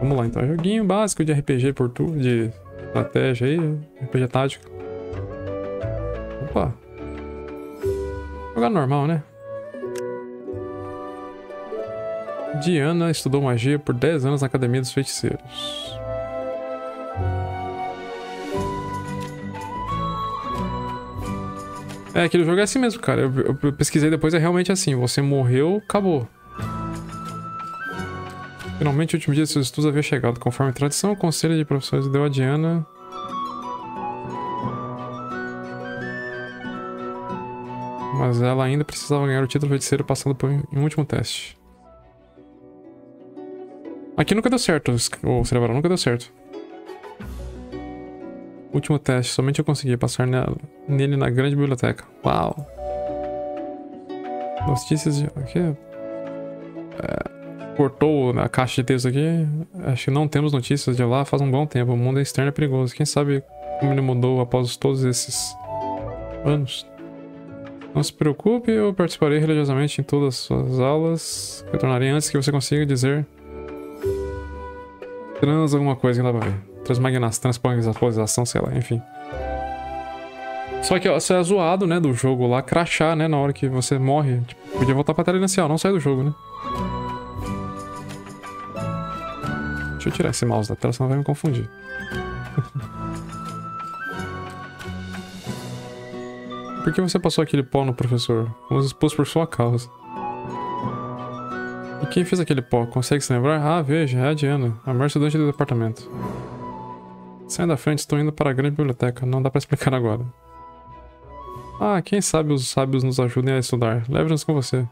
Vamos lá então, joguinho básico de RPG por turno, de estratégia aí, RPG tático. Opa! Jogar normal, né? Diana estudou magia por 10 anos na Academia dos Feiticeiros. É, aquele jogo é assim mesmo, cara. Eu pesquisei depois, é realmente assim. Você morreu, acabou. Finalmente, o último dia de seus estudos havia chegado. Conforme a tradição, o conselho de professores deu a Diana... Mas ela ainda precisava ganhar o título feiticeiro passando por um último teste. Aqui nunca deu certo, o cerebral nunca deu certo. Último teste, somente eu consegui passar nele na grande biblioteca. Uau! Notícias de... Aqui... É, cortou a caixa de texto aqui. Acho que não temos notícias de lá faz um bom tempo. O mundo externo é perigoso. Quem sabe como ele mudou após todos esses anos? Não se preocupe, eu participarei religiosamente em todas as suas aulas. Retornarei antes que você consiga dizer... Trans alguma coisa que não dá pra ver. Transmagnação, transpangização, sei lá, enfim. Só que ó, você é zoado, né, do jogo lá, crachar, né, na hora que você morre. Tipo, podia voltar pra tela inicial, não sai do jogo, né. Deixa eu tirar esse mouse da tela, senão vai me confundir. Por que você passou aquele pó no professor? Fomos expulsos por sua causa. E quem fez aquele pó? Consegue se lembrar? Ah, veja, é a Diana, a maior estudante do departamento. Saindo da frente, estou indo para a grande biblioteca. Não dá para explicar agora. Ah, quem sabe os sábios nos ajudem a estudar. Leve-nos com você.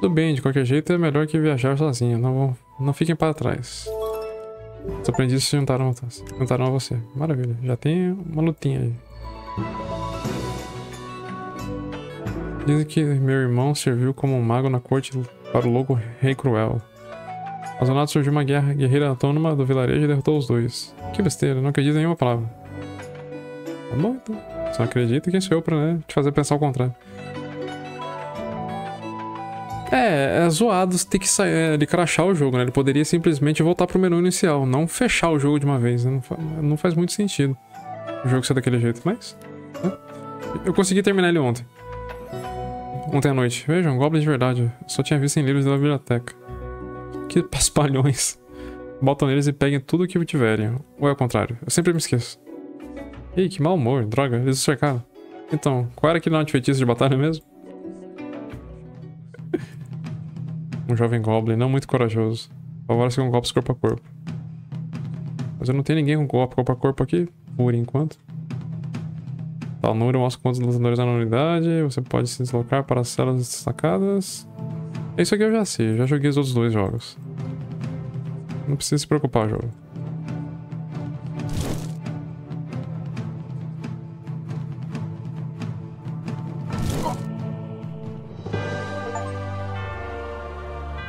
Tudo bem, de qualquer jeito é melhor que viajar sozinho. Não fiquem para trás. Os aprendizes se juntaram a você. Maravilha, já tem uma lutinha aí. Dizem que meu irmão serviu como um mago na corte para o louco Rei Cruel. Mas do nada surgiu uma guerreira autônoma do vilarejo e derrotou os dois. Que besteira, não acredito em nenhuma palavra. Tá bom, então. Só acredito que sou eu pra, né, te fazer pensar o contrário. É zoado ter que sair, ele crashar o jogo, né? Ele poderia simplesmente voltar pro menu inicial, não fechar o jogo de uma vez, né? Não faz muito sentido o jogo ser daquele jeito, mas... Né? Eu consegui terminar ele ontem. Ontem à noite. Vejam, goblins de verdade. Só tinha visto em livros da biblioteca. Que paspalhões. Botam neles e peguem tudo o que tiverem. Ou é o contrário? Eu sempre me esqueço. Ih, que mau humor. Droga, eles o cercaram. Então, qual era aquele nome de feitiço de batalha mesmo? Um jovem goblin, não muito corajoso. Favorece com golpes corpo a corpo. Mas eu não tenho ninguém com golpe corpo a corpo aqui, por enquanto. Tal número mostra quantos lutadores há na unidade. Você pode se deslocar para as celas destacadas. Isso aqui eu já sei, já joguei os outros dois jogos. Não precisa se preocupar, jogo.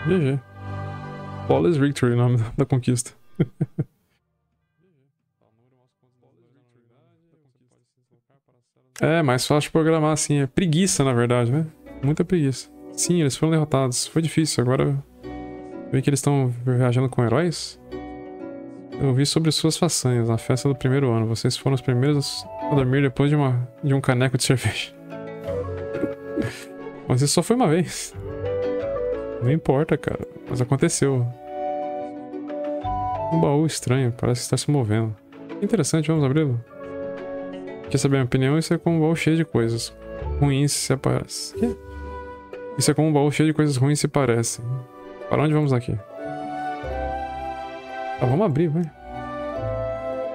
GG. Flawless Victory, o nome da conquista. É, mais fácil de programar assim. É preguiça, na verdade, né? Muita preguiça. Sim, eles foram derrotados. Foi difícil. Agora vi que eles estão viajando com heróis. Eu vi sobre suas façanhas na festa do primeiro ano. Vocês foram os primeiros a dormir depois de um caneco de cerveja. Mas isso só foi uma vez. Não importa, cara. Mas aconteceu. Um baú estranho. Parece estar se movendo. Interessante. Vamos abri-lo? Quer saber a minha opinião? Isso é como um baú cheio de coisas ruins se aparece. Quê? Isso é como um baú cheio de coisas ruins se parecem. Para onde vamos aqui? Ah, vamos abrir, vai.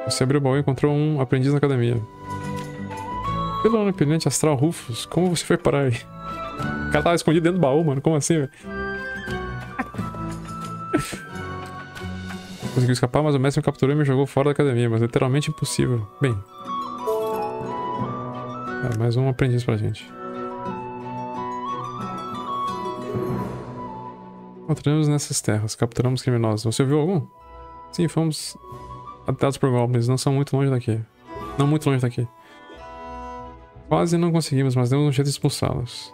Você abriu o baú e encontrou um aprendiz na academia. Pelo ano pendente astral Rufus, como você foi parar aí? O cara tava escondido dentro do baú, mano. Como assim, velho? Consegui escapar, mas o mestre me capturou e me jogou fora da academia. Mas literalmente impossível. Bem... É, mais um aprendiz pra gente. Encontramos nessas terras, capturamos criminosos. Você viu algum? Sim, fomos atacados por goblins, não são muito longe daqui. Não muito longe daqui. Quase não conseguimos, mas demos um jeito de expulsá-los.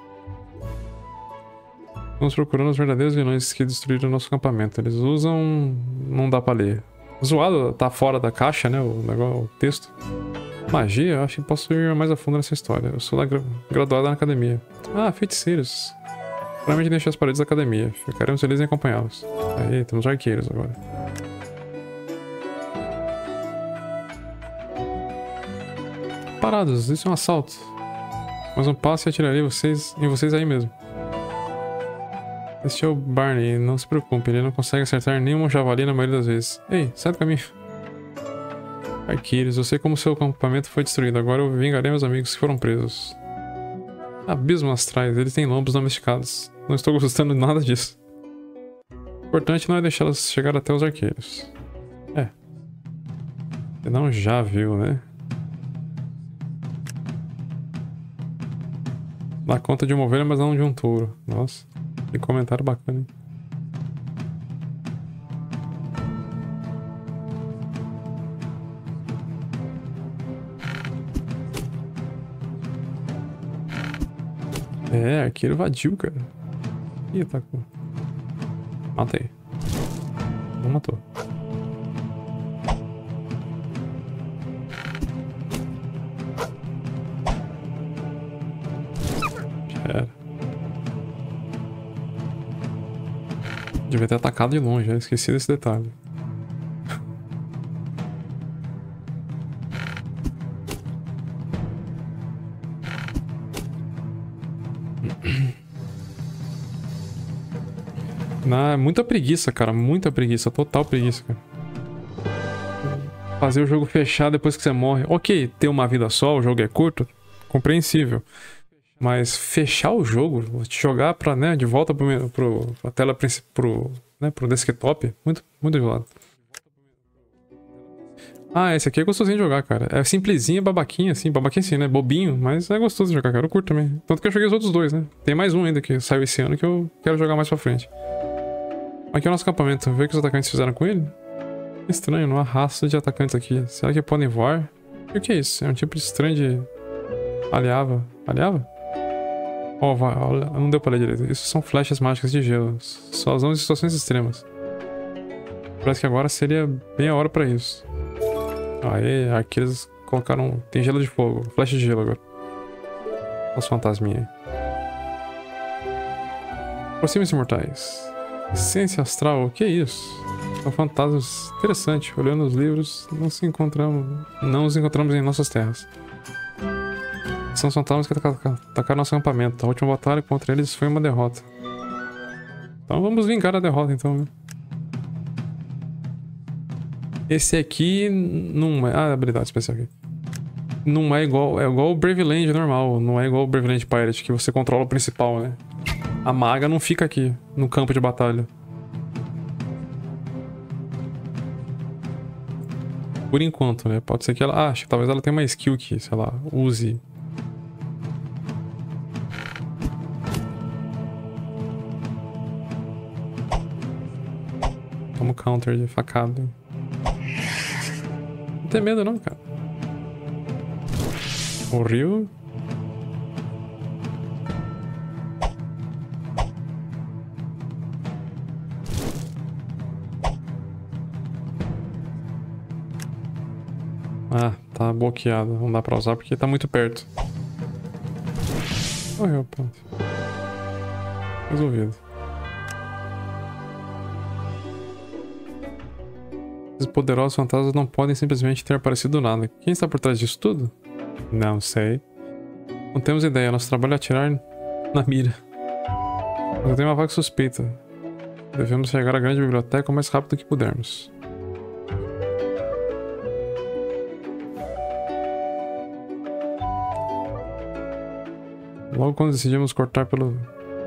Estamos procurando os verdadeiros vilões que destruíram nosso acampamento. Eles usam... não dá pra ler. Zoado, tá fora da caixa, né? O negócio, o texto. Magia? Eu acho que posso ir mais a fundo nessa história. Eu sou graduada na academia. Ah, feiticeiros. Claramente deixei as paredes da academia. Ficaremos felizes em acompanhá-los. Aí, temos arqueiros agora. Parados, isso é um assalto. Mas um passo e atiraria em vocês aí mesmo. Este é o Barney, não se preocupe, ele não consegue acertar nenhum javali na maioria das vezes. Ei, sai do caminho. Arqueiros, eu sei como seu acampamento foi destruído, agora eu vingarei meus amigos que foram presos. Abismo astrais, eles têm lombos domesticados. Não estou gostando nada disso. O importante não é deixá-los chegar até os arqueiros. É. Você não já viu, né? Dá conta de uma ovelha, mas não de um touro. Nossa, que comentário bacana, hein? É, arqueiro vadio, cara. Ih, atacou. Matei. Não matou. Devia ter atacado de longe, eu esqueci desse detalhe. Não, é muita preguiça, cara. Muita preguiça. Total preguiça, cara. Fazer o jogo fechar depois que você morre. Ok, ter uma vida só, o jogo é curto. Compreensível. Mas fechar o jogo, jogar pra, né, de volta pra tela principal, pro desktop, muito de lado. Ah, esse aqui é gostosinho de jogar, cara. É simplesinho, babaquinho, assim. Babaquinho assim, né? Bobinho, mas é gostoso de jogar, cara. Eu curto também. Tanto que eu joguei os outros dois, né? Tem mais um ainda que saiu esse ano que eu quero jogar mais pra frente. Aqui é o nosso acampamento. Vê o que os atacantes fizeram com ele? Estranho, não há raça de atacantes aqui. Será que podem voar? E o que é isso? É um tipo estranho de... aliava. Aliava? Oh, não deu pra ler direito. Isso são flechas mágicas de gelo. Só usamos em situações extremas. Parece que agora seria bem a hora pra isso. Aê, arqueiros colocaram... tem gelo de fogo. Flecha de gelo agora. Olha os fantasminhas aí. Aproximem-se, mortais. Essência astral, o que é isso? São fantasmas. Interessante. Olhando os livros, não os encontramos em nossas terras. São os fantasmas que atacaram nosso acampamento. A última batalha contra eles foi uma derrota. Então vamos vingar a derrota, então, né? Esse aqui não é... ah, habilidade especial aqui. Não é igual... é igual o Braveland normal. Não é igual o Braveland Pirate, que você controla o principal, né? A maga não fica aqui, no campo de batalha. Por enquanto, né? Pode ser que ela... ah, acho que talvez ela tenha uma skill que, sei lá, use... como counter de facada. Não tem medo não, cara. Morreu. Ah, tá bloqueado. Não dá pra usar porque tá muito perto. Morreu, pronto. Resolvido. Os poderosos fantasmas não podem simplesmente ter aparecido do nada. Quem está por trás disso tudo? Não sei. Não temos ideia. Nosso trabalho é atirar na mira. Mas eu tenho uma vaga suspeita. Devemos chegar à grande biblioteca o mais rápido que pudermos. Logo quando decidimos cortar pelo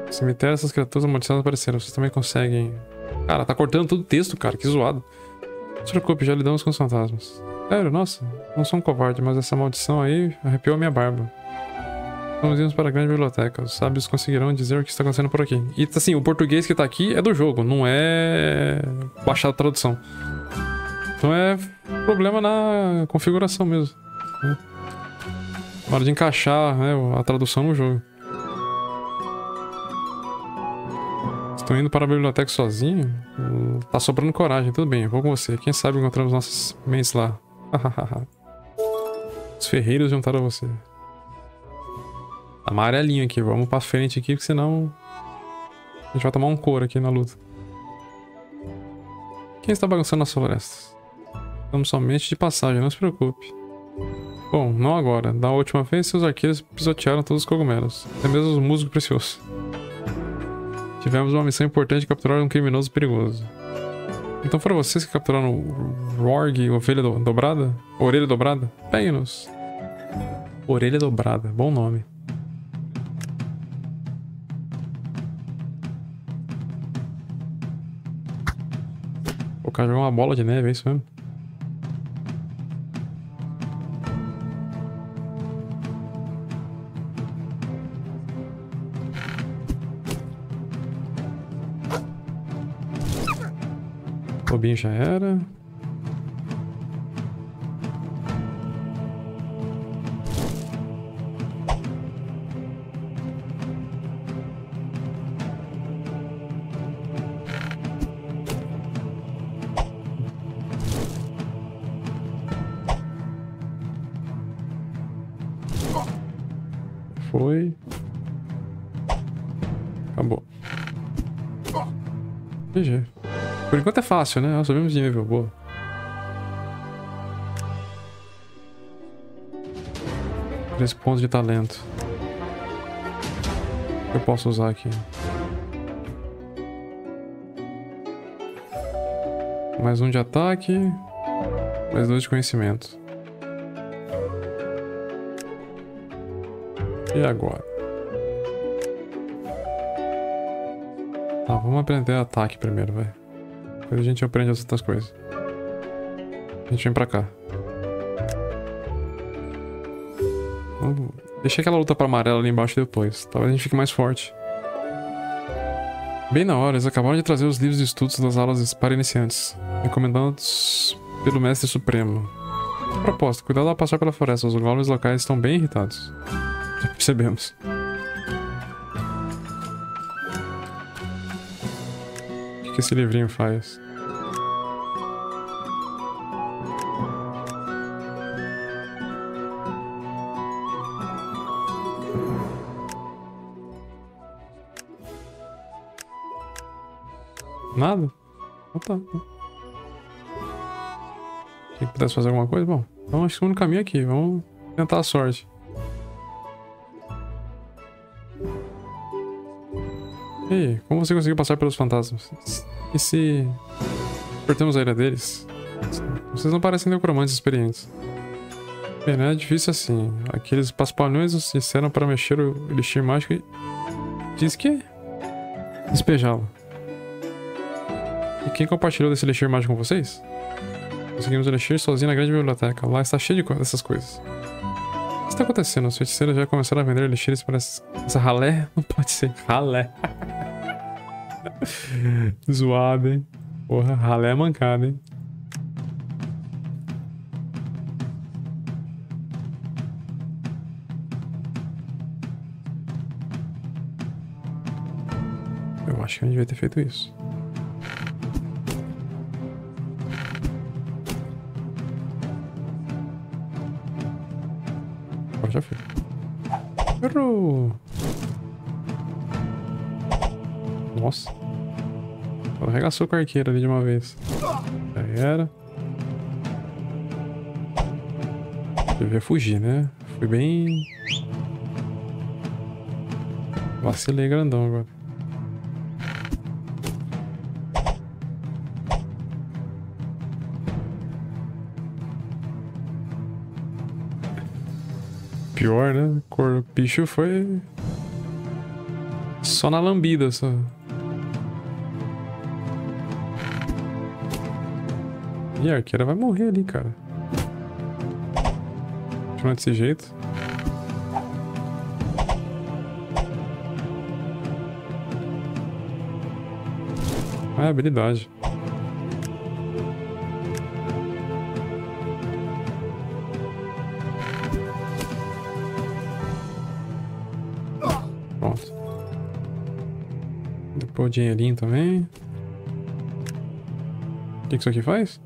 cemitério, essas criaturas amaldiçoadas apareceram. Vocês também conseguem... cara, tá cortando todo o texto, cara. Que zoado. Não se preocupe, já lidamos com os fantasmas. Sério, nossa, não sou um covarde, mas essa maldição aí arrepiou a minha barba. Estamos indo para a grande biblioteca. Os sábios conseguirão dizer o que está acontecendo por aqui. E assim, o português que tá aqui é do jogo, não é baixado a tradução. Então é problema na configuração mesmo. Na hora de encaixar, né, a tradução no jogo. Estão indo para a biblioteca sozinho? Tá sobrando coragem, tudo bem, eu vou com você. Quem sabe encontramos nossas mentes lá. Os ferreiros juntaram a você. Amarelinho aqui, vamos pra frente aqui, porque senão a gente vai tomar um couro aqui na luta. Quem está bagunçando nas florestas? Estamos somente de passagem, não se preocupe. Bom, não agora. Da última vez, seus arqueiros pisotearam todos os cogumelos, até mesmo os musgos preciosos. Tivemos uma missão importante de capturar um criminoso perigoso. Então foram vocês que capturaram o Rorg, ovelha dobrada? Orelha dobrada? Pegue-nos. Orelha dobrada, bom nome. Vou jogar uma bola de neve, é isso mesmo? Bobinho já era. Foi. Acabou. GG. Por enquanto é fácil, né? Nós subimos de nível, boa. Três pontos de talento. O que eu posso usar aqui? Mais um de ataque. Mais dois de conhecimento. E agora? Tá, vamos aprender ataque primeiro, vai. Depois a gente aprende as outras coisas. A gente vem pra cá. Deixa aquela luta pra amarela ali embaixo depois. Talvez a gente fique mais forte. Bem na hora, eles acabaram de trazer os livros de estudos das aulas para iniciantes, recomendados pelo Mestre Supremo. Proposta, cuidado ao passar pela floresta. Os golems locais estão bem irritados. Já percebemos. O que esse livrinho faz? Nada? Não tá. Se pudesse fazer alguma coisa, bom. Então acho que o único caminho é aqui. Vamos tentar a sorte. Ei, como você conseguiu passar pelos fantasmas? E se cortamos a ira deles? Vocês não parecem necromantes experientes. Bem, não é difícil assim. Aqueles paspalhões nos disseram para mexer o elixir mágico e... diz que... despejá-lo. E quem compartilhou desse elixir mágico com vocês? Conseguimos o elixir sozinho na grande biblioteca. Lá está cheio dessas coisas. O que está acontecendo? Os feiticeiros já começaram a vender elixires para essa ralé? Não pode ser ralé. Zoado, hein? Porra, ralé é mancada, hein? Eu acho que eu não devia ter feito isso. Agora já foi. Errou! Nossa. Arregaçou com a arqueira ali de uma vez. Já era. Devia fugir, né? Fui bem... vacilei grandão agora. Pior, né? O bicho foi... só na lambida, só. E a arqueira vai morrer ali, cara. Continuar desse jeito. Ah, habilidade. Pronto. Vou pôr o dinheirinho também. O que isso aqui faz?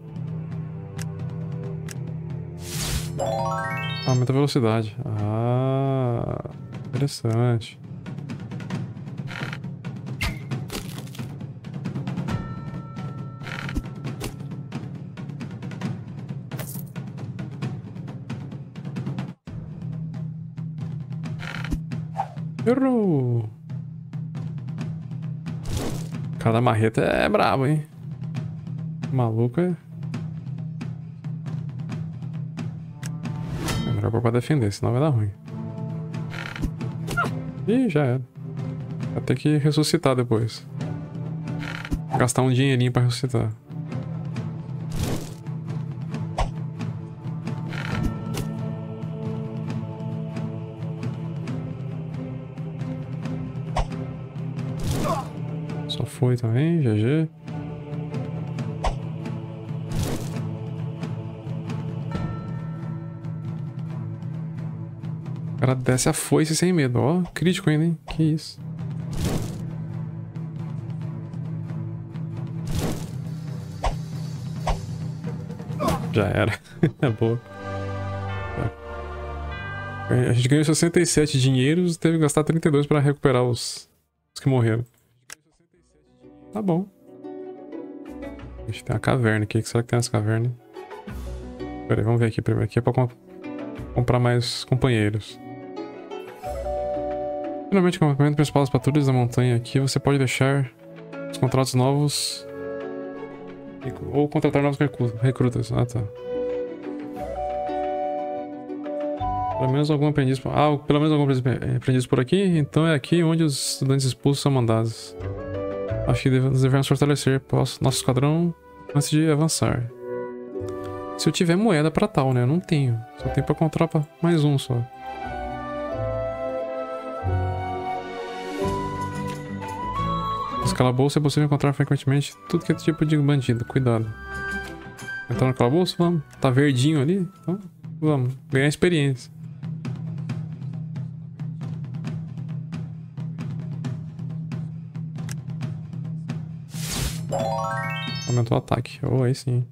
Aumenta a velocidade. Ah, interessante. Errou! Cada marreta é brabo, hein? Maluco é. É melhor pra defender, senão vai dar ruim. Ih, já era. Vai ter que ressuscitar depois. Gastar um dinheirinho pra ressuscitar. Foi também, GG. O cara desce a foice sem medo, ó. Crítico ainda, hein? Que isso. Já era. É boa. A gente ganhou 67 dinheiros e teve que gastar 32 para recuperar os que morreram. Tá bom. A gente tem uma caverna aqui. O que será que tem nessa caverna? Pera aí, vamos ver aqui primeiro. Aqui é pra comprar mais companheiros. Finalmente, com o equipamento principal dos patrulhas da montanha aqui, você pode deixar os contratos novos ou contratar novos recrutas. Ah, tá. Pelo menos algum aprendiz... Ah, pelo menos algum aprendiz por aqui. Então é aqui onde os estudantes expulsos são mandados. Acho que devemos fortalecer nosso esquadrão antes de avançar. Se eu tiver moeda pra tal, né? Eu não tenho. Só tenho pra comprar mais um só. Nesse calabouço é possível encontrar frequentemente tudo que é tipo de bandido. Cuidado. Entrar no calabouço? Vamos. Tá verdinho ali? Então, vamos. Ganhar experiência. Aumentou o ataque. Oh, aí sim.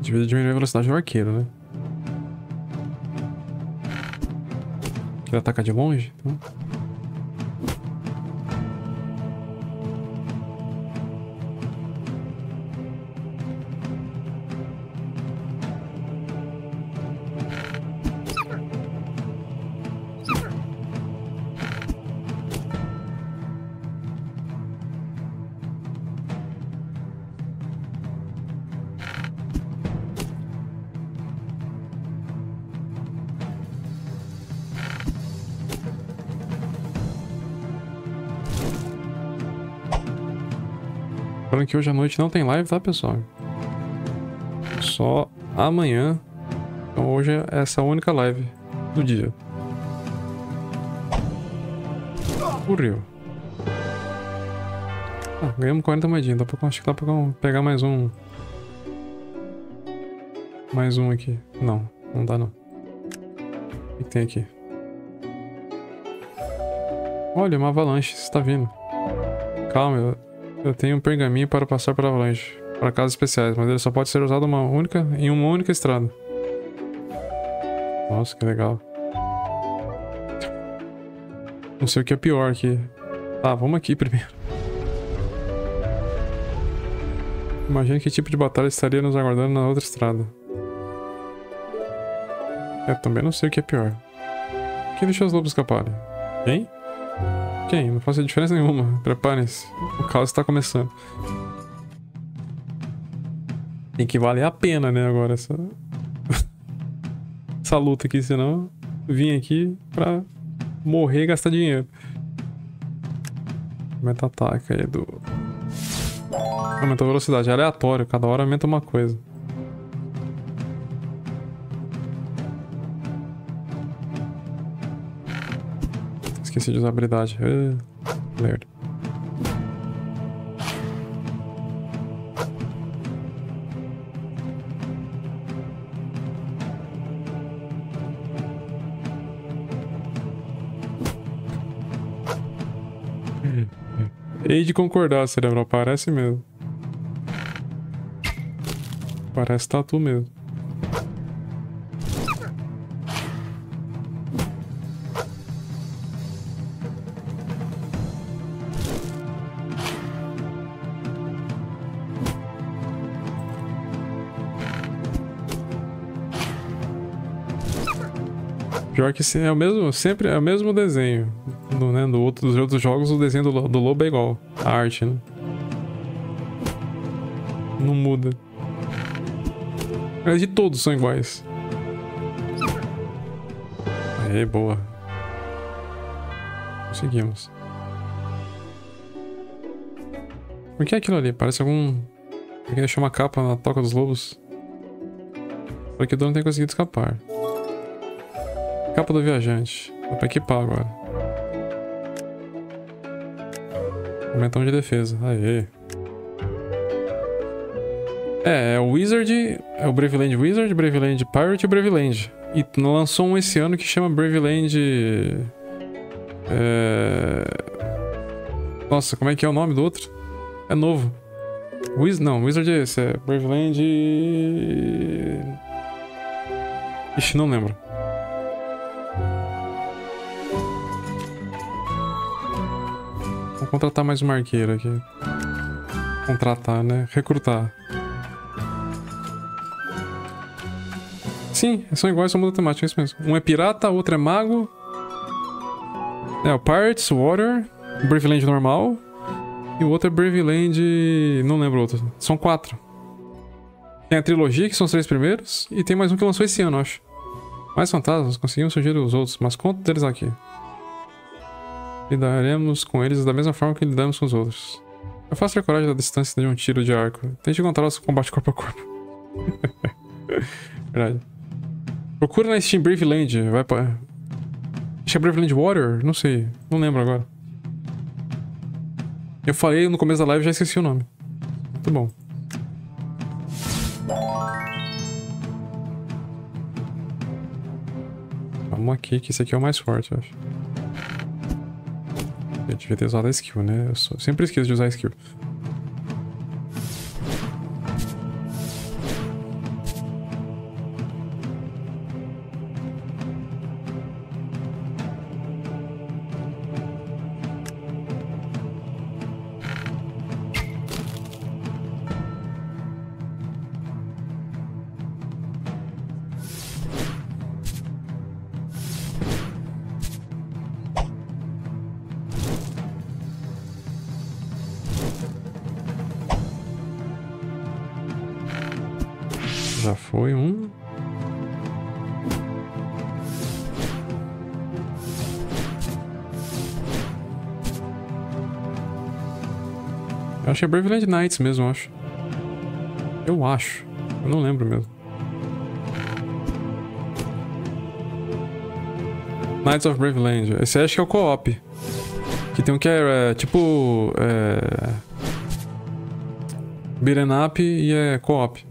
Devia diminuir a velocidade do arqueiro, né? Quer atacar de longe? Então... que hoje à noite não tem live, tá, pessoal? Só amanhã. Então hoje é essa única live do dia. Correu. Ah, ganhamos 40 moedinhas. Acho que dá pra pegar mais um. Mais um aqui. Não, não dá não. O que tem aqui? Olha, uma avalanche. Está vindo. Calma, eu tenho um pergaminho para passar pela avalanche, para casos especiais, mas ele só pode ser usado em uma única estrada. Nossa, que legal. Não sei o que é pior aqui. Tá, vamos aqui primeiro. Imagina que tipo de batalha estaria nos aguardando na outra estrada. Eu também não sei o que é pior. Quem deixou os lobos escaparem? Quem? Quem? Não faz diferença nenhuma. Preparem-se. O caos está começando. Tem que valer a pena, né, agora. Essa luta aqui, senão... Vim aqui pra morrer e gastar dinheiro. Aumenta ataque aí do... Aumenta a velocidade. É aleatório. Cada hora aumenta uma coisa. Esqueci de usar a habilidade. Nerd. Hei de concordar, cerebral. Parece mesmo. Parece tatu mesmo. Pior que é o mesmo, sempre é o mesmo desenho. Do, né, dos outros jogos, o desenho do lobo é igual. A arte, né? Não muda. Mas de todos são iguais. Aê, boa. Conseguimos. O que é aquilo ali? Parece algum... Alguém deixou uma capa na toca dos lobos. Só que o dono tem conseguido escapar. Capa do viajante. Dá pra equipar agora. Aumentão de defesa. Aê. É o Wizard, é o Braveland Wizard, Braveland Pirate e Braveland. E lançou um esse ano que chama Braveland... Nossa, como é que é o nome do outro? É novo. Não, Wizard é esse, é Braveland... Ixi, não lembro. Vou contratar mais uma arqueira aqui. Contratar, né? Recrutar. Sim, são iguais, só muda a temática, é isso mesmo. Um é pirata, outro é mago. É o Pirates, Water, Braveland normal. E o outro é Braveland... Não lembro o outro. São 4. Tem a trilogia, que são os 3 primeiros. E tem mais um que lançou esse ano, acho. Mais fantasmas, conseguimos surgir os outros. Mas quantos deles aqui? Lidaremos com eles da mesma forma que lidamos com os outros. É fácil ter coragem da distância de um tiro de arco. Tente encontrar o combate corpo a corpo. Verdade. Procura na Steam Braveland, vai pra... Acho que é Braveland Warrior? Não sei, não lembro agora. Eu falei no começo da live e já esqueci o nome. Muito bom. Vamos aqui, que esse aqui é o mais forte, eu acho. Eu devia ter usado a skill, né? Eu sempre esqueço de usar a skill. Já foi um. Eu achei Braveland Knights mesmo, eu acho. Eu acho. Eu não lembro mesmo. Knights of Braveland. Esse acho que é o co-op. Que tem um que é tipo... Beat'em up e é co-op.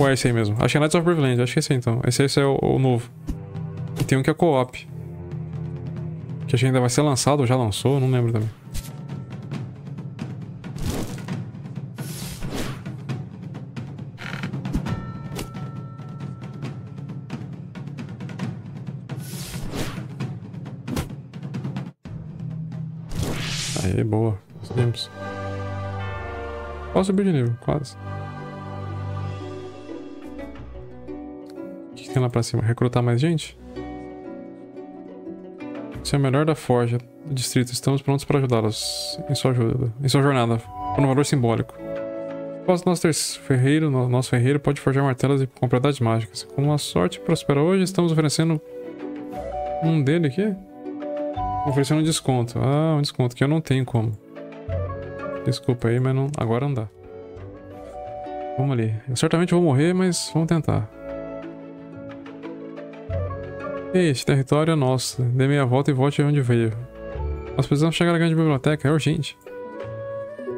Ou é esse aí mesmo? Acho que é Knights of Braveland, acho que é esse aí, então. Esse é o novo. E tem um que é co-op. Que acho que ainda vai ser lançado, ou já lançou, não lembro também. Aê, boa. Conseguimos. Quase subiu de nível, quase. Tem lá pra cima, recrutar mais gente? Isso é o melhor da forja distrito, estamos prontos para ajudá-los em sua jornada, por um valor simbólico. Após nosso ferreiro pode forjar martelas e com propriedades mágicas. Com a sorte prospera hoje, estamos oferecendo um dele aqui? Oferecendo um desconto. Ah, um desconto que eu não tenho como. Desculpa aí, mas não... agora não dá. Vamos ali. Eu certamente vou morrer, mas vamos tentar. Este território é nosso. Dê meia volta e volte onde veio. Nós precisamos chegar à grande biblioteca. É urgente.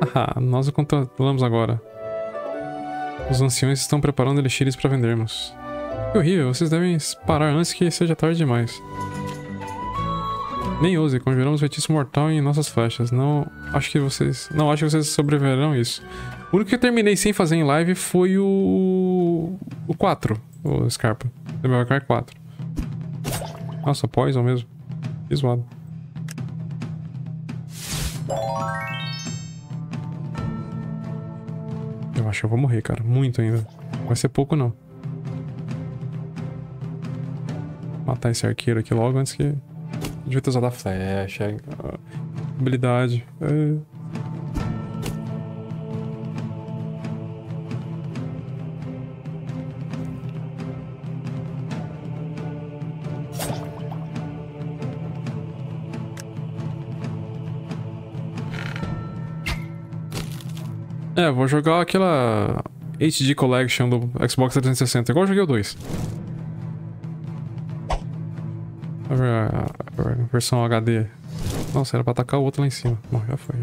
Haha, nós o controlamos agora. Os anciões estão preparando elixires para vendermos. Que horrível, vocês devem parar antes que seja tarde demais. Nem ouse, conjuramos feitiço mortal em nossas flechas. Não acho que vocês sobreviverão a isso. O único que eu terminei sem fazer em live foi o 4, o Scarpa. Devil May Cry 4. Nossa, Poison mesmo. Que zoado. Eu acho que eu vou morrer, cara. Muito ainda. Não vai ser pouco, não. Matar esse arqueiro aqui logo antes que... Devia ter usado a flecha. Habilidade. É. É, vou jogar aquela HD Collection do Xbox 360, igual eu joguei o 2. A versão HD. Nossa, era pra atacar o outro lá em cima. Bom, já foi.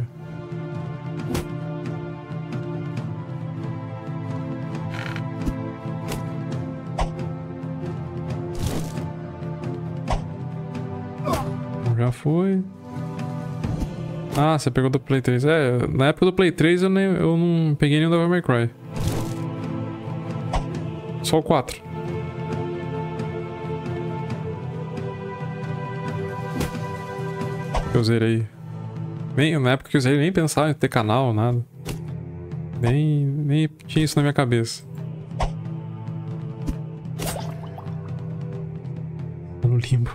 Já foi. Ah, você pegou do Play 3. É, na época do Play 3 eu não peguei nenhum Devil May Cry. Só o 4. Eu zerei. Nem, na época que eu zerei, nem pensava em ter canal, nada. Nem tinha isso na minha cabeça. Tá no limbo.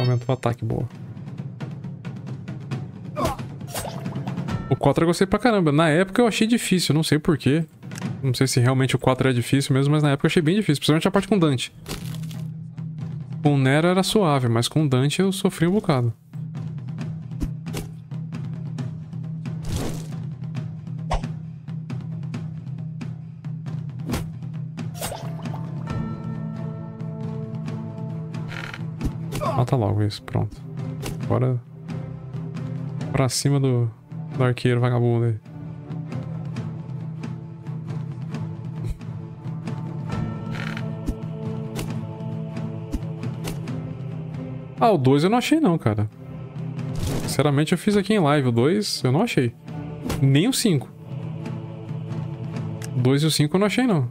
Aumenta o ataque, boa. O 4 eu gostei pra caramba. Na época eu achei difícil, não sei porquê. Não sei se realmente o 4 é difícil mesmo, mas na época eu achei bem difícil, principalmente a parte com Dante. Com o Nero era suave, mas com o Dante eu sofri um bocado. Mata logo isso, pronto. Agora... pra cima do arqueiro vagabundo aí. Ah, o 2 eu não achei não, cara. Sinceramente, eu fiz aqui em live. O 2 eu não achei. Nem o 5. O 2 e o 5 eu não achei não.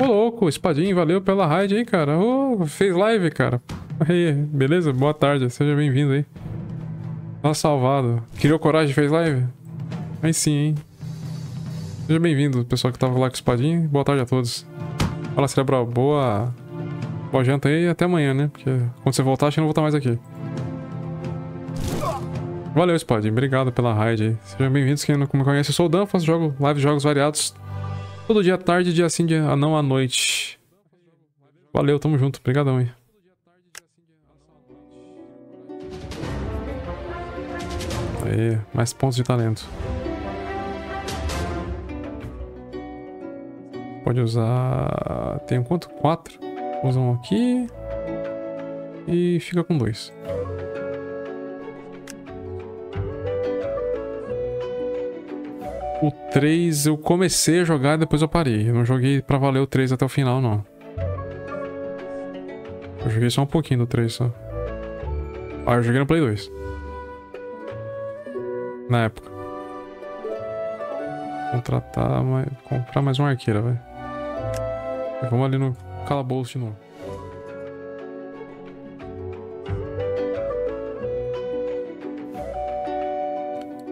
Ô, louco, Espadinho, valeu pela raid aí, cara. Ô, fez live, cara. Aí, beleza? Boa tarde, seja bem-vindo aí. Nossa, salvado. Criou coragem e fez live? Aí sim, hein? Seja bem-vindo, pessoal que tava lá com o Espadinho. Boa tarde a todos. Fala, Cerebral, boa janta aí e até amanhã, né? Porque quando você voltar, acho que eu não vou estar mais aqui. Valeu, Espadinho. Obrigado pela raid aí. Sejam bem-vindos. Quem não me conhece, eu sou o Dan, faço live de jogos variados. Todo dia à tarde, dia sim, dia não à noite. Valeu, tamo junto. Obrigadão aí. Aí, mais pontos de talento. Pode usar... Tem quanto? 4? Usa um aqui. E fica com 2. O 3 eu comecei a jogar e depois eu parei. Eu não joguei pra valer o 3 até o final, não. Eu joguei só um pouquinho do 3, só. Ah, eu joguei no Play 2. Na época. Comprar mais uma arqueira, velho. Vamos ali no calabouço de novo.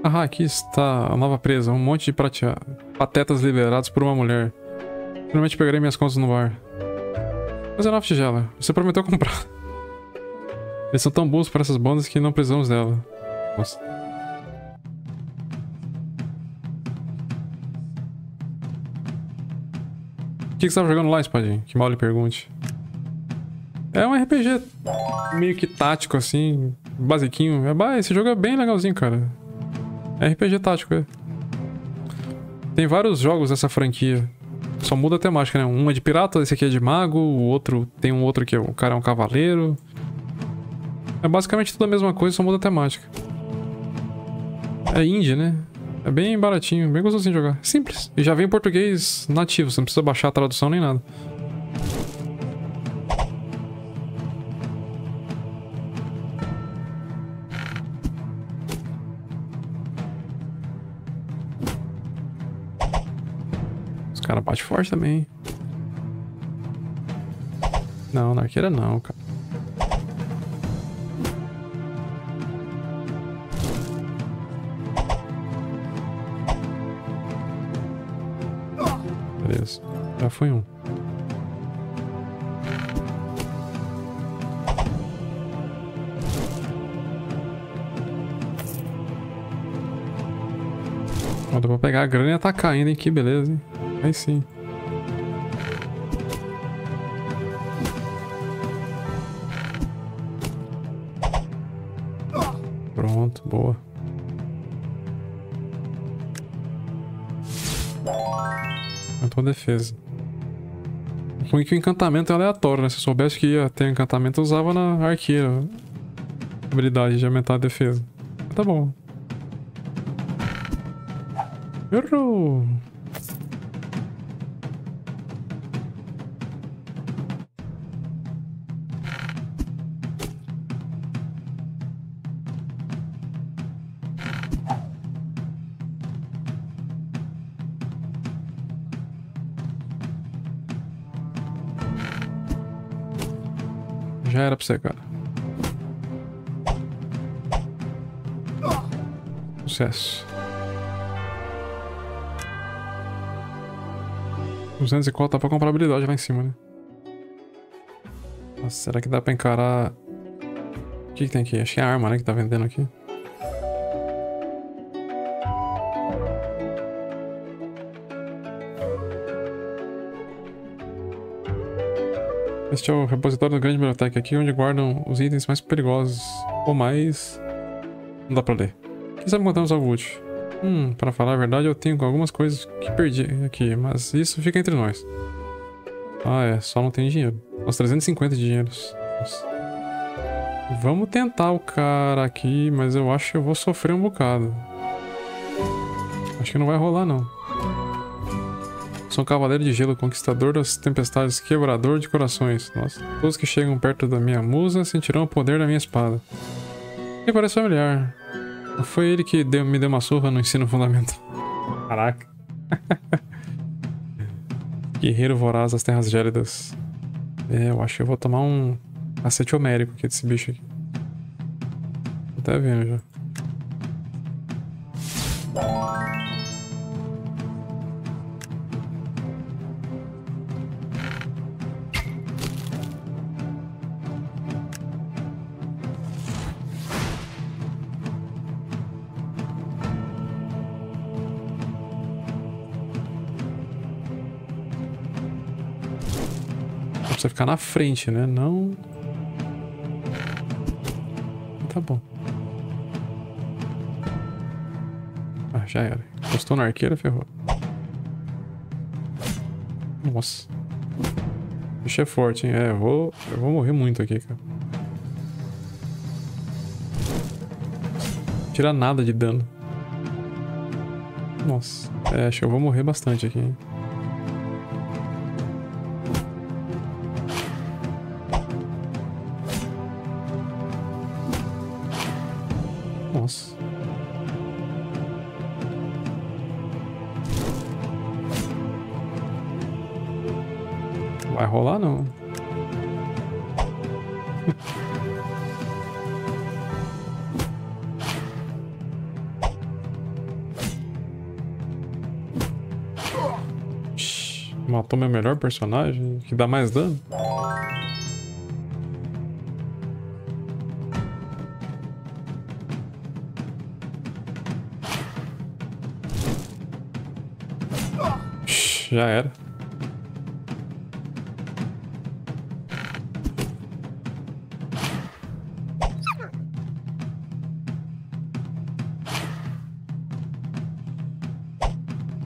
Ah, aqui está a nova presa. Um monte de patetas liberados por uma mulher. Finalmente pegarei minhas contas no bar. Mas é nova tigela. Você prometeu comprar. Eles são tão bons para essas bandas que não precisamos dela. Nossa. O que você tava jogando lá, Espadinho? Que mal lhe pergunte. É um RPG meio que tático, assim, basiquinho. Esse jogo é bem legalzinho, cara. É RPG tático, é. Tem vários jogos dessa franquia. Só muda a temática, né? Um é de pirata, esse aqui é de mago, o outro... Tem um outro que o cara é um cavaleiro. É basicamente tudo a mesma coisa, só muda a temática. É indie, né? É bem baratinho, bem gostosinho de jogar. Simples. E já vem em português nativo, você não precisa baixar a tradução nem nada. caras batem forte também. Não, na arqueira não, cara. Beleza. Já foi um. Ó, dá pra pegar a grana e atacar ainda, hein? Que beleza, hein? Aí sim. Pronto, boa. Aumentou a defesa. O ruim é que o encantamento é aleatório, né? Se eu soubesse que ia ter um encantamento, eu usava na arqueira. A habilidade de aumentar a defesa. Tá bom. Errou! Já era pra você, cara. Sucesso. 204 tá pra comprar habilidade lá em cima, né? Nossa, será que dá pra encarar... O que que tem aqui? Acho que é a arma, né, que tá vendendo aqui. Este é o repositório da grande biblioteca aqui, onde guardam os itens mais perigosos ou mais... Não dá pra ler. Quem sabe encontramos algo útil? Pra falar a verdade, eu tenho algumas coisas que perdi aqui, mas isso fica entre nós. Ah, é, só não tem dinheiro. Os 350 dinheiros. Nossa. Vamos tentar o cara aqui, mas eu acho que eu vou sofrer um bocado. Acho que não vai rolar, não. Sou um cavaleiro de gelo, conquistador das tempestades, quebrador de corações. Nossa, todos que chegam perto da minha musa sentirão o poder da minha espada. E parece familiar. Não foi ele que me deu uma surra no ensino fundamental. Caraca. Guerreiro voraz das terras gélidas. É, eu acho que eu vou tomar um cacete homérico aqui desse bicho aqui. Tô até vendo já. Precisa ficar na frente, né? Não... Tá bom. Ah, já era. Encostou na arqueira, ferrou. Nossa. O bicho é forte, hein? É, eu vou morrer muito aqui, cara. Não tira nada de dano. Nossa. É, acho que eu vou morrer bastante aqui, hein? Vai rolar, não. Matou meu melhor personagem, que dá mais dano. Já era.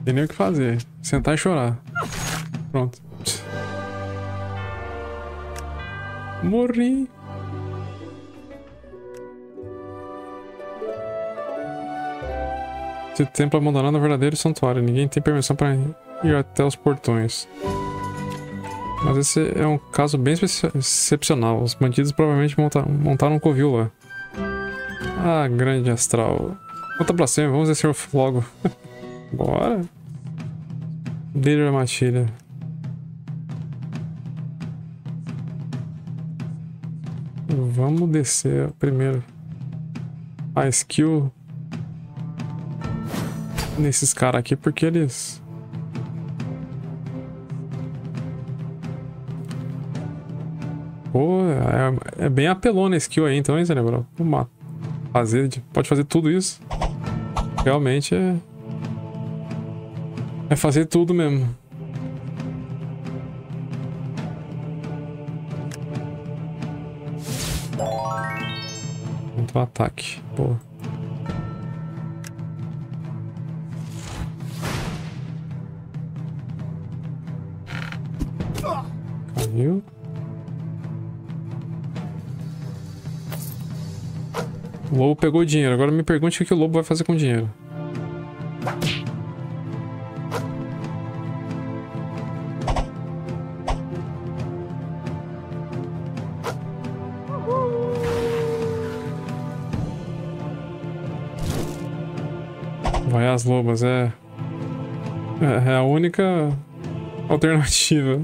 Tem nem o que fazer. Sentar e chorar. Pronto. Morri. Esse templo abandonado é um verdadeiro santuário. Ninguém tem permissão para ir até os portões. Mas esse é um caso bem excepcional. Os bandidos provavelmente montaram um covil lá. Ah, grande astral. Volta pra cima, vamos descer logo. Bora. Dele é uma tira. Vamos descer primeiro a skill nesses caras aqui, porque eles... Pô, é bem apelona a skill aí, então, hein, Zé Nebro? Pode fazer tudo isso. Realmente é... É fazer tudo mesmo. Muito ataque, pô. Caiu. O lobo pegou o dinheiro. Agora me pergunte o que o lobo vai fazer com o dinheiro. Vai às lobas, é a única alternativa.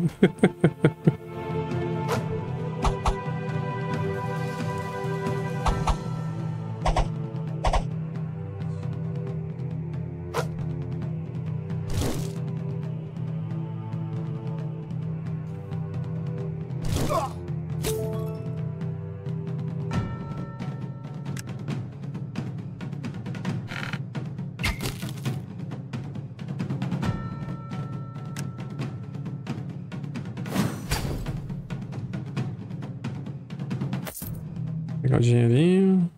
Pegar o dinheirinho.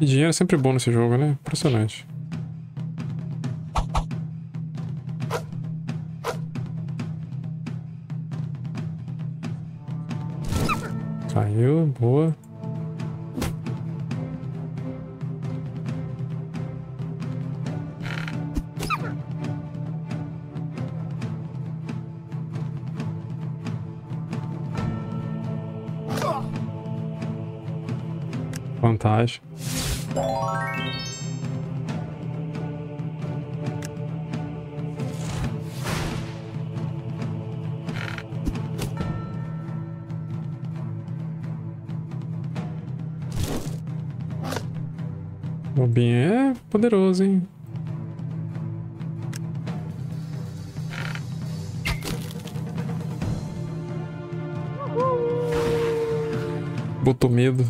E dinheiro é sempre bom nesse jogo, né? Impressionante. Caiu, boa. Vantagem. O Bobinho é poderoso, hein? Botou medo.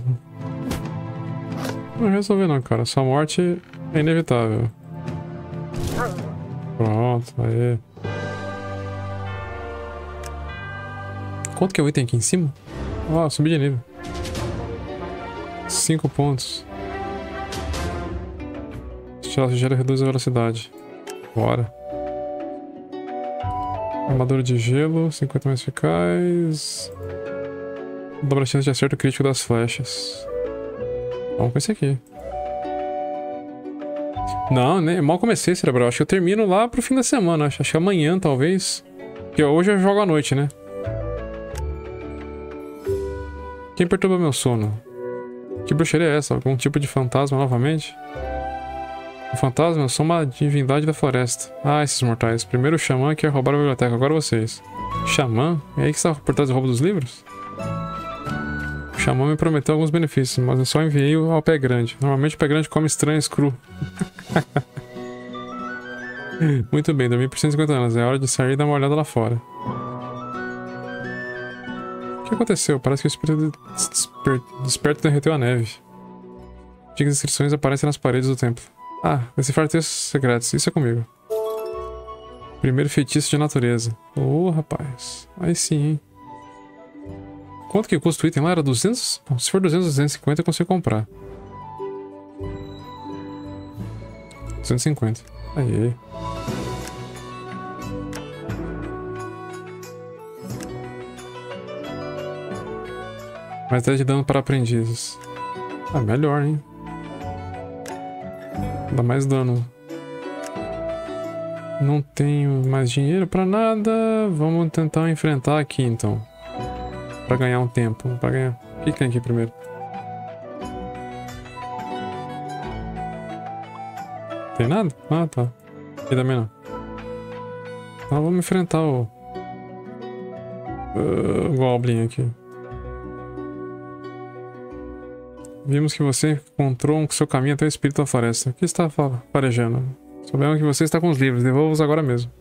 Não resolveu não, cara. Sua morte é inevitável. Pronto, aí. Quanto que é o item aqui em cima? Ó, subi de nível. 5 pontos. Estirar sujeira reduz a velocidade. Bora. Armadura de gelo, 50 mais eficaz. Dobra a chance de acerto crítico das flechas. Vamos com esse aqui. Não, né? Mal comecei, Cerebral. Acho que eu termino lá pro fim da semana. Acho que amanhã, talvez. Porque hoje eu jogo à noite, né? Quem perturba meu sono? Que bruxaria é essa? Algum tipo de fantasma novamente? O fantasma, eu sou uma divindade da floresta. Ah, esses mortais. Primeiro o xamã quer roubar a biblioteca. Agora vocês. Xamã? É aí que está por trás do roubo dos livros? O xamã me prometeu alguns benefícios, mas eu só enviei ao pé grande. Normalmente o pé grande come estranhos cru. Muito bem, dormi por 150 anos. É hora de sair e dar uma olhada lá fora. O que aconteceu? Parece que o espírito desperto derreteu a neve. Antigas inscrições aparecem nas paredes do templo. Ah, decifrar textos secretos. Isso é comigo. Primeiro feitiço de natureza. Ô, rapaz. Aí sim, hein? Quanto que custa o item lá? Era 200? Bom, se for 200, 250 eu consigo comprar. 250. Aí. Mais 10 de dano para aprendizes. Ah, melhor, hein? Dá mais dano. Não tenho mais dinheiro para nada. Vamos tentar enfrentar aqui, então. Pra ganhar um tempo, pra ganhar... O que tem aqui primeiro? Tem nada? Ah, tá. E também não. Então vamos enfrentar o Goblin aqui. Vimos que você encontrou seu caminho até o espírito da floresta. O que está farejando? Soubemos que você está com os livros. Devolva-os agora mesmo.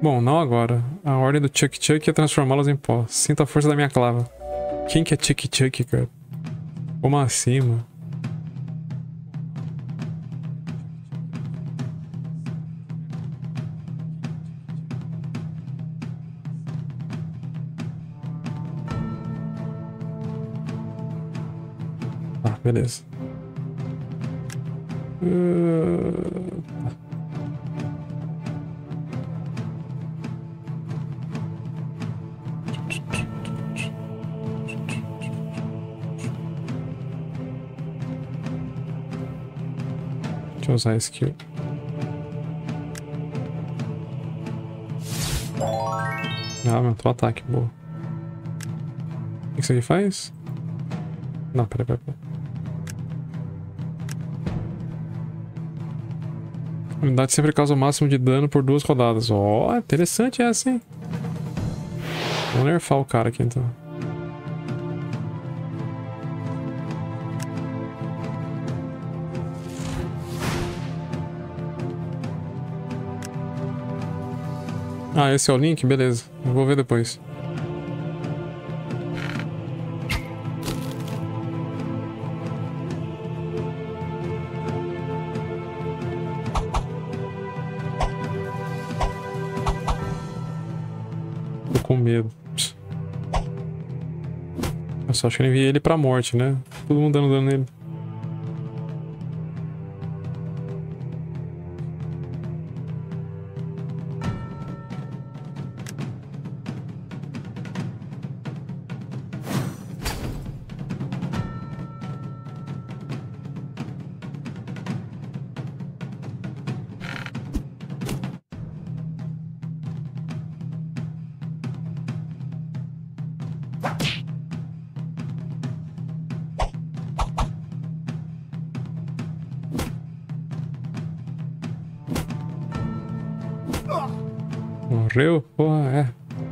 Bom, não agora. A ordem do Chuck Chuck é transformá-los em pó. Sinta a força da minha clava. Quem que é Chuck Chuck, cara? Como assim, mano? Ah, beleza. Deixa eu usar a skill. Ah, aumentou o ataque, boa. O que isso aqui faz? Não, peraí. A unidade sempre causa o máximo de dano por 2 rodadas. Ó, oh, interessante essa, hein? Vou nerfar o cara aqui, então. Ah, esse é o link? Beleza. Eu vou ver depois. Só acho que eu enviei ele pra morte, né? Todo mundo dando dano nele. Morreu? Porra, é.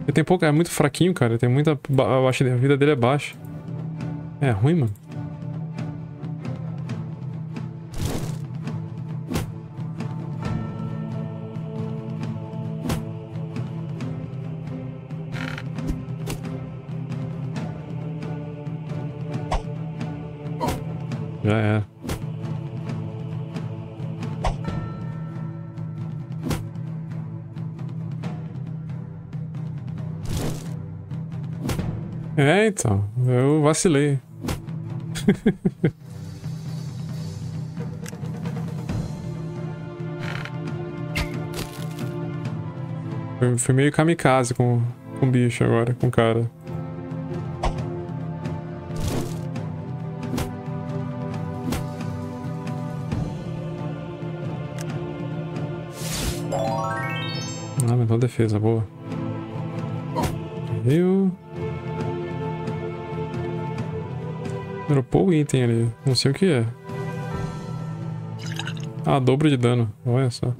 Ele tem pouco, é muito fraquinho, cara. Ele tem muita. A vida dele é baixa. É ruim, mano. Já é. É, então, eu vacilei. Fui meio kamikaze com o bicho agora, com o cara. Ah, melhor defesa, boa. Valeu. Dropou o item ali, não sei o que é. Ah, dobro de dano, olha só.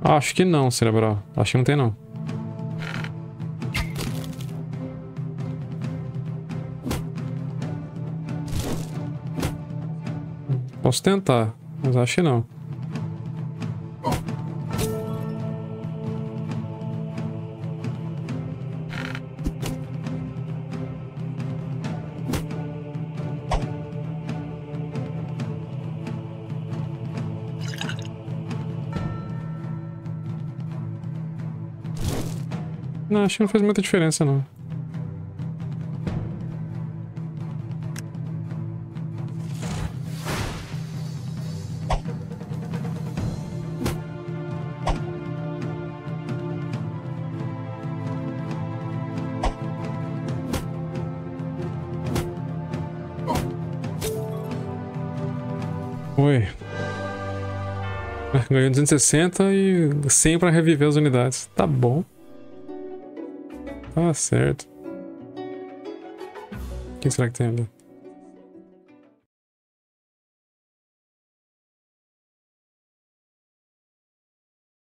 Acho que não, cerebral. Acho que não tem, não. Posso tentar, mas acho que não. Não, acho que não faz muita diferença, não. Oi. Ganhou 260 e 100 para reviver as unidades. Tá bom. Tá certo. O que será que tem ali?